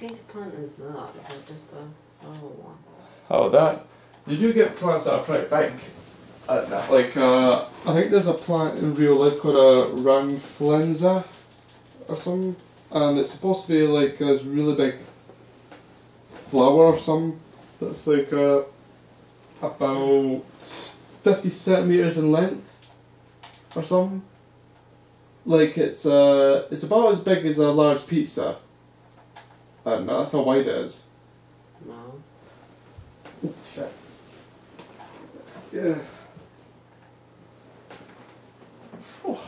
going to plant this up, is it just a normal one? Oh, that. You do get plants that are pretty big. Like, I think there's a plant in real life called a ranflenza or something, and it's supposed to be like this really big flower or something that's like about 50 centimetres in length or something. Like, it's about as big as a large pizza. I don't know, that's how wide it is. No. Oh, shit. Yeah. Oh.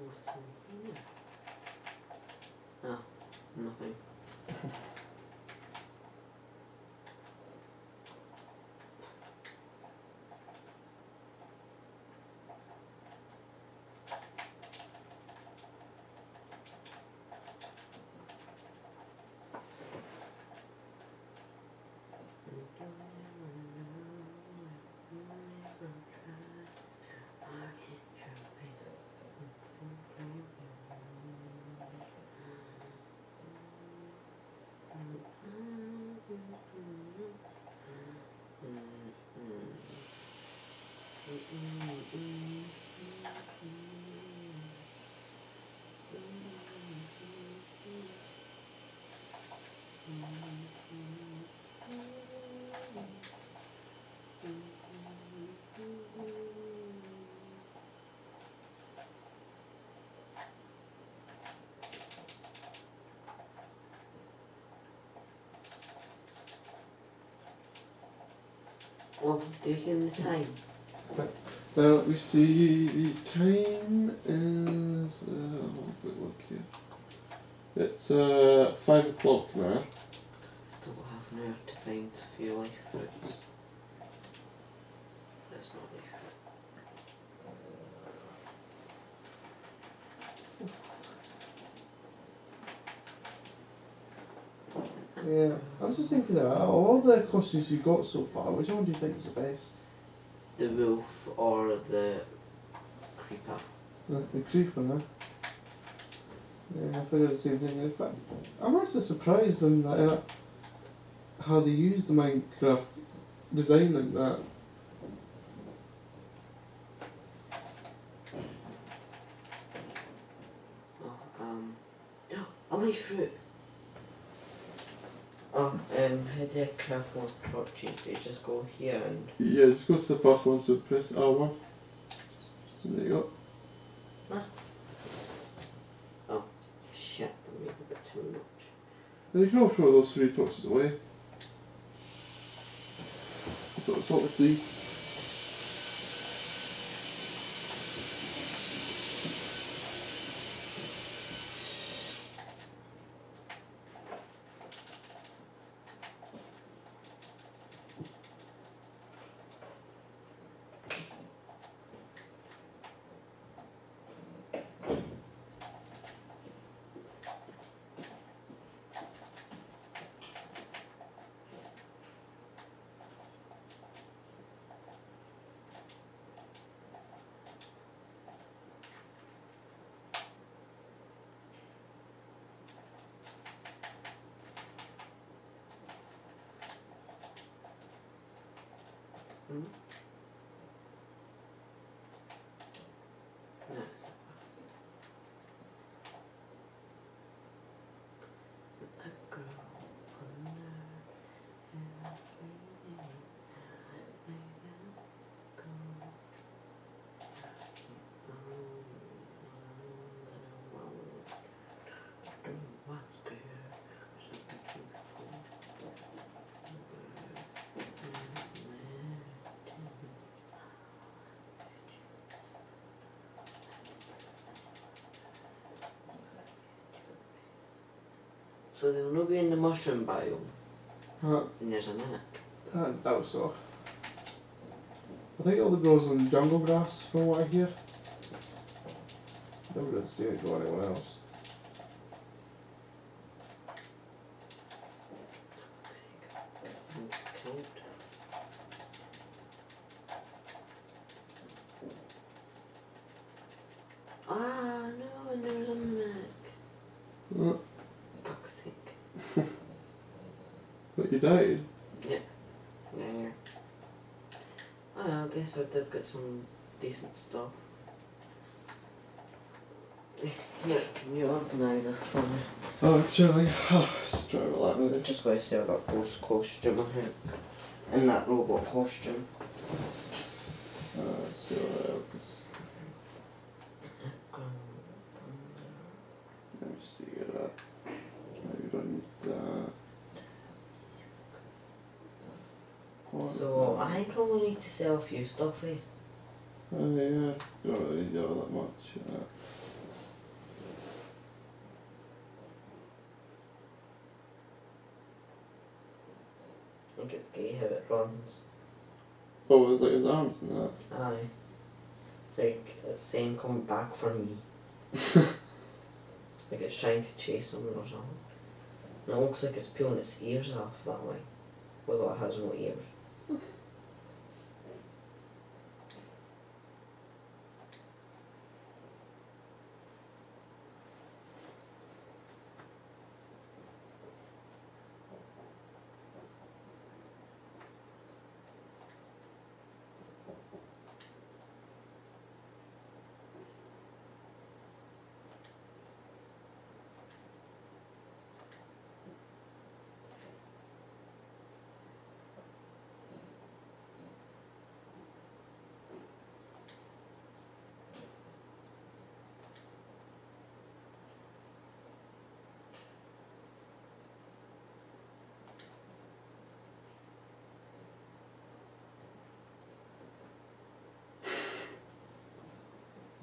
What's in here? Oh, nothing. What do you think this time? Well, we see time is one quick look here. It's 5 o'clock now. Still half an hour to find for your life. That's not me. Yeah, I was just thinking about all the costumes you got so far, which one do you think is the best? The wolf or the creeper? The creeper, huh? Yeah, I figured the same thing. But I'm actually surprised in that, how they use the Minecraft design like that. I like fruit. Oh, here's a craft one's torches, you just go here and... Yeah, just go to the first one, so press R1. There you go. Ah. Oh, shit, that made a bit too much. And you can all throw those 3 torches away. So it's all the 3. Mm-hmm. Nice. So they will not be in the mushroom biome. Huh. And there's a knack. I doubt so. I think it only grows on jungle grass from what I hear. I never did see it go anywhere else. Ah, no, and there was a Mac. What? Fuck's sake. But you died? Yeah. Yeah. Oh, I guess I did get some decent stuff. Yeah, you organise this for me. Oh, Julie, it's so relaxing. I just want to say I got a ghost costume, I think. And that robot costume. So let me see that. I don't need that. What so I think I only need to sell a few stuff here. Oh yeah, you don't really need all that much. Yeah. I think it's gay how it runs. Oh, it's like his arms and that? Aye. It's like, it's saying coming back for me. Like it's trying to chase someone or something. And it looks like it's peeling its ears off that way. Although it has no ears.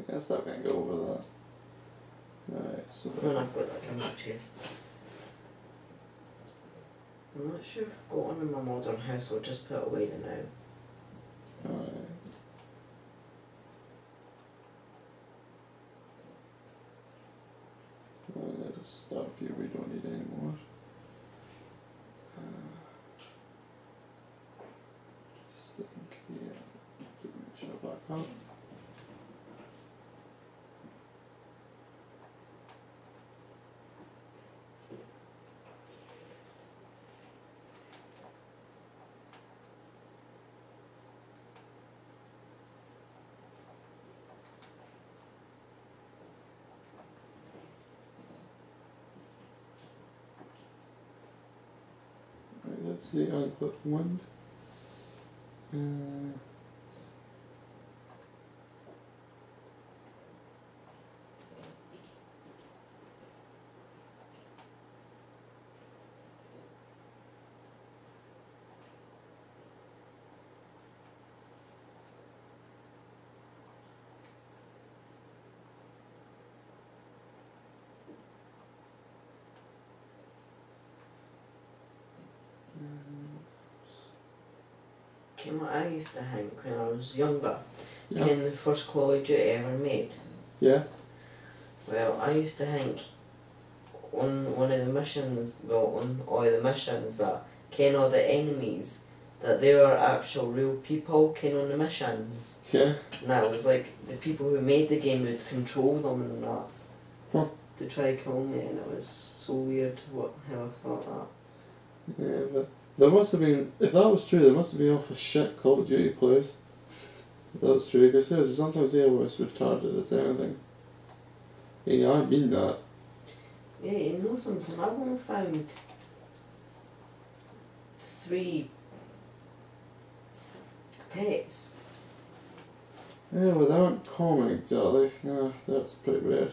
I guess I can't go over that. Alright, so when I put that in my chest. I'm not sure if I've got one in my modern house, so I'll just put it away the now. Alright. Well, there's stuff here we don't need anymore. Just think here. Make sure back up. Let's see, unclip one. I used to think when I was younger, yeah. In the first Call of Duty I ever made. Yeah. Well, I used to think on one of the missions, well, on all the missions that ken all the enemies, that they were actual real people ken on the missions. Yeah. And that was like the people who made the game would control them and that. Huh. To try kill me, and it was so weird what how I thought that. Yeah, but. There must have been, if that was true, there must have been awful shit Call of Duty players. If that was true, because sometimes they were as retarded as anything. Yeah, I mean that. Yeah, you know something, I've only found 3 pets. Yeah, well, they aren't common exactly. Nah, that's pretty rare.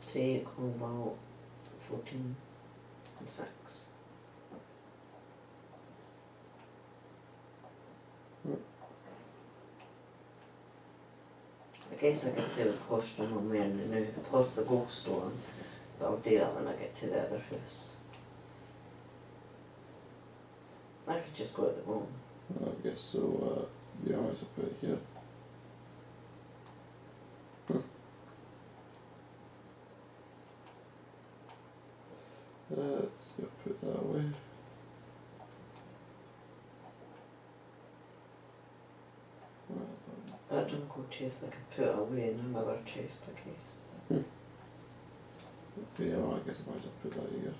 3, cobalt, 14, and 6. I guess I can sell the costume I'm wearing now, plus the gold storm, but I'll do that when I get to the other house. I could just go at the bottom. I guess so, yeah, I might as well put it here. Huh. Let's see, I'll put that away. That don't cool chest. I could put it away in another chest, I guess. Okay, well, I guess I might as well put that here.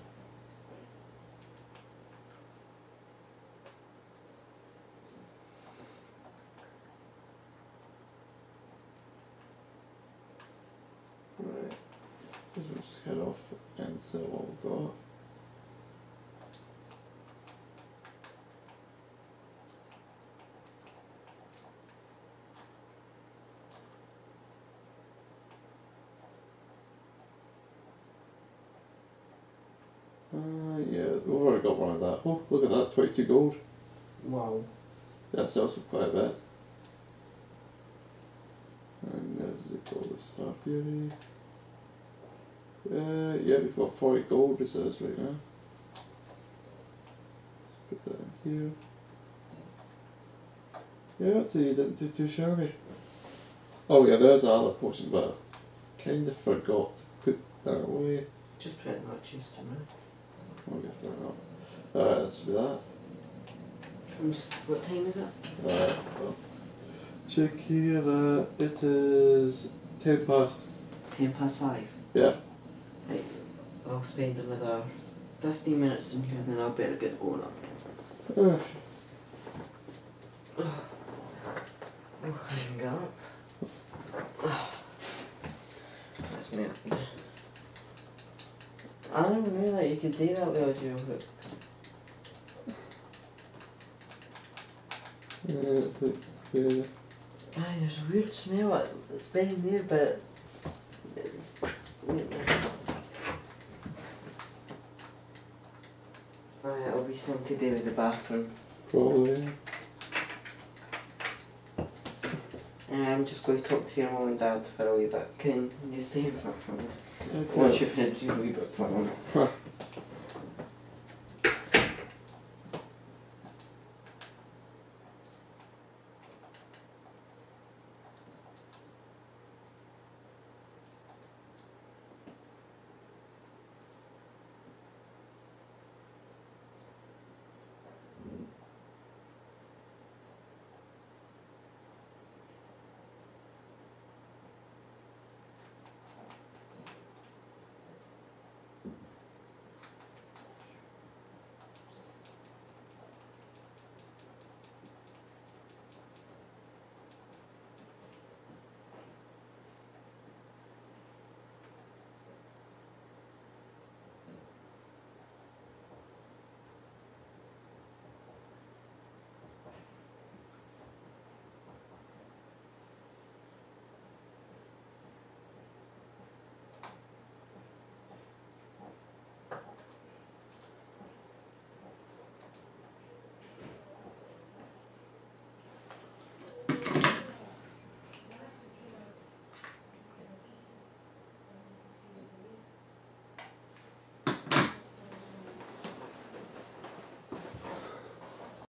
Right, I guess we'll just head off and sell what we've got. Yeah, we've already got one of that. Oh, look at that, 22 gold. Wow. That sells for quite a bit. And there's the gold Star Fury. Yeah, we've got 40 gold reserves right now. Let's put that in here. Yeah, so you didn't do too shabby. Oh yeah, there's another potion, but I kind of forgot to put that away. Just put it in that chest to me. I'll get that up. Alright, let's do that. What time is it? Alright, well, check here, it is 10 past. 10 past 5? Yeah. Right, I'll spend another 15 minutes in here, then I'll better get going up. Oh, I can get up. That's me. I don't know that you could do that with a dual hook. Yeah, it's like, yeah. Aye, there's a weird smell at the spine there, but it's weird. Aye, it'll be something to do with the bathroom. Probably. I'm just going to talk to your mum and dad for a wee bit. Can you save that for me? Once you've had your wee bit for them.